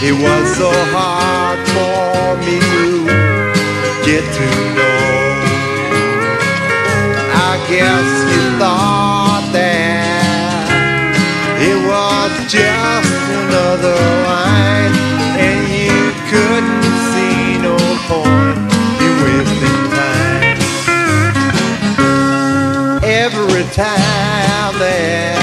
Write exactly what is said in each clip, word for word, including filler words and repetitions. It was so hard for me to get to know. I guess you thought that it was just another line, and you couldn't see no point in wasting time. Every time that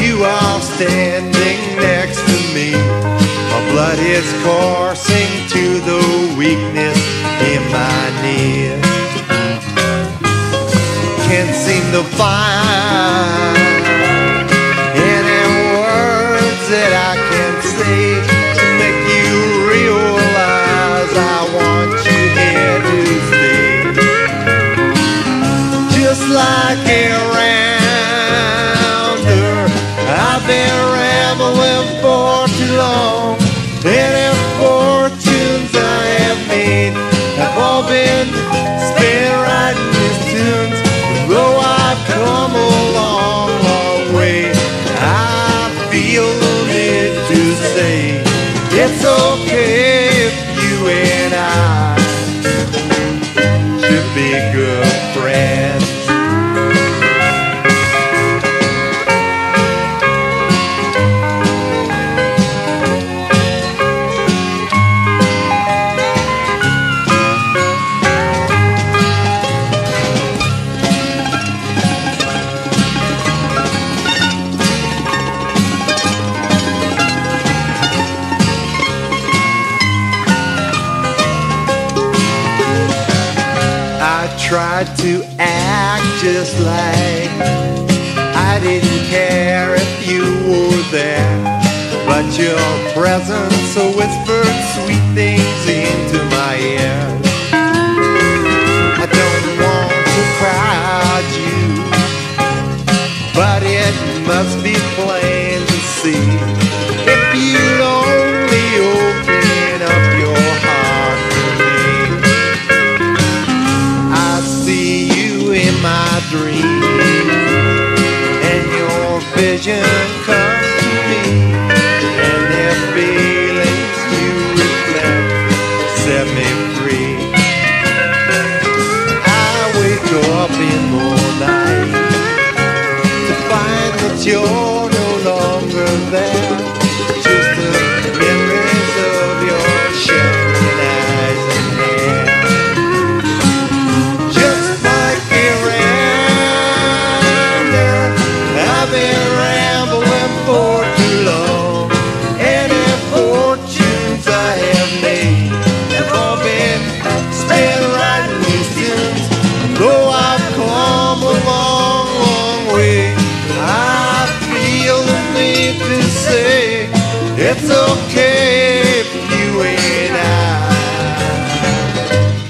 you are standing next to me, my blood is coursing to the weakness in my knees. Can't seem to find any words that I can say to make you realize I want you here to stay. Just like a rounder, I've been rambling for too long, and the fortunes I have made have all been spent writing these tunes. Though I've come a long, long way, I feel the need to say it's okay if you and I should be good friends. Tried to act just like I didn't care if you were there, but your presence whispered sweet things into my ear. I don't want to crowd you, but it must be plain to see, if you'd only open up your heart to me, I see you in my dream, and your vision comes to me, and their feelings you reflect set me free. I wake up in the night to find that you're no longer there, just the memories of your shining eyes and hair. Just like a rambler, I've been rambling for too long, and the fortunes I have made have all been spent writing these tunes. Though I've come a long, long way, I feel the need to say it's okay if you and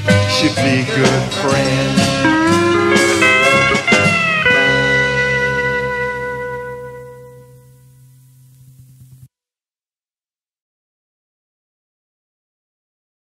I should be good friends.